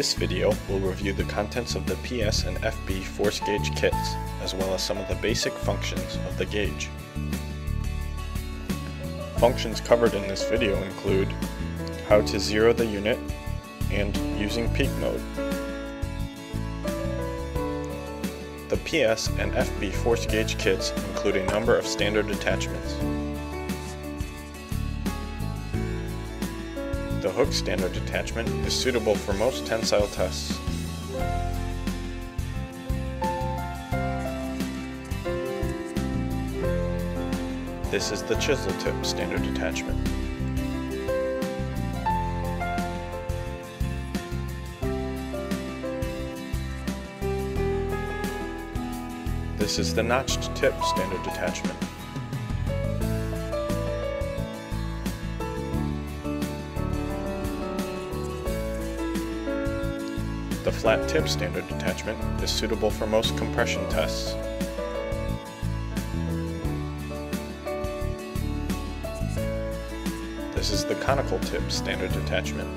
this video, we'll review the contents of the PS and FB force gauge kits, as well as some of the basic functions of the gauge. Functions covered in this video include how to zero the unit and using peak mode. The PS and FB force gauge kits include a number of standard attachments. The hook standard attachment is suitable for most tensile tests. This is the chisel tip standard attachment. This is the notched tip standard attachment. The flat tip standard attachment is suitable for most compression tests. This is the conical tip standard attachment.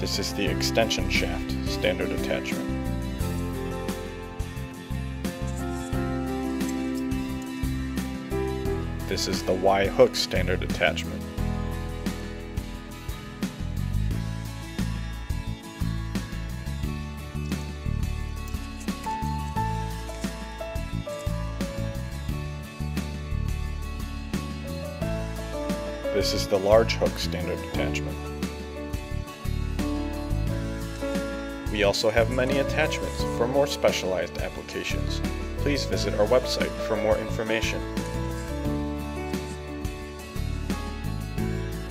This is the extension shaft standard attachment. This is the Y-hook standard attachment. This is the large hook standard attachment. We also have many attachments for more specialized applications. Please visit our website for more information.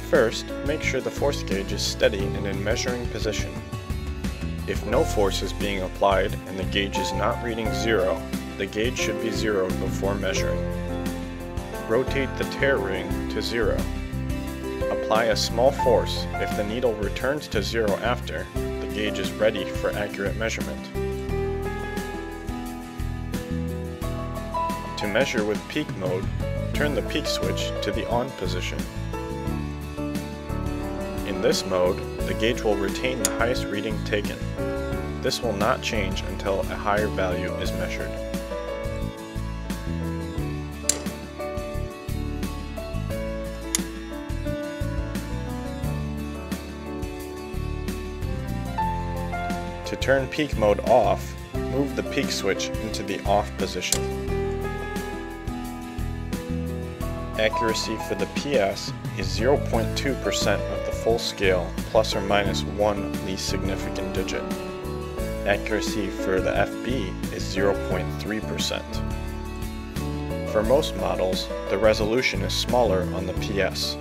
First, make sure the force gauge is steady and in measuring position. If no force is being applied and the gauge is not reading zero, the gauge should be zeroed before measuring. Rotate the tear ring to zero. Apply a small force. If the needle returns to zero after, the gauge is ready for accurate measurement. To measure with peak mode, turn the peak switch to the on position. In this mode, the gauge will retain the highest reading taken. This will not change until a higher value is measured. To turn peak mode off, move the peak switch into the off position. Accuracy for the PS is 0.2% of the full scale plus or minus one least significant digit. Accuracy for the FB is 0.3%. For most models, the resolution is smaller on the PS.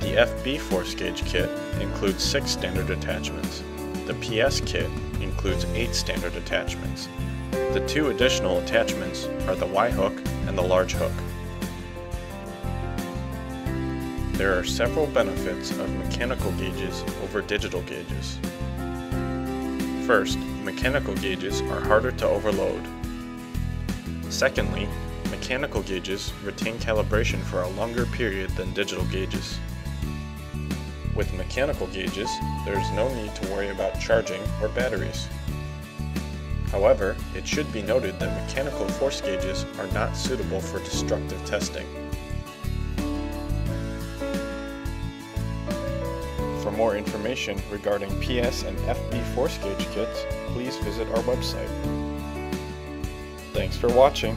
The FB force gauge kit includes 6 standard attachments. The PS kit includes 8 standard attachments. The 2 additional attachments are the Y hook and the large hook. There are several benefits of mechanical gauges over digital gauges. First, mechanical gauges are harder to overload. Secondly, mechanical gauges retain calibration for a longer period than digital gauges. With mechanical gauges, there is no need to worry about charging or batteries. However, it should be noted that mechanical force gauges are not suitable for destructive testing. For more information regarding PS and FB force gauge kits, please visit our website. Thanks for watching!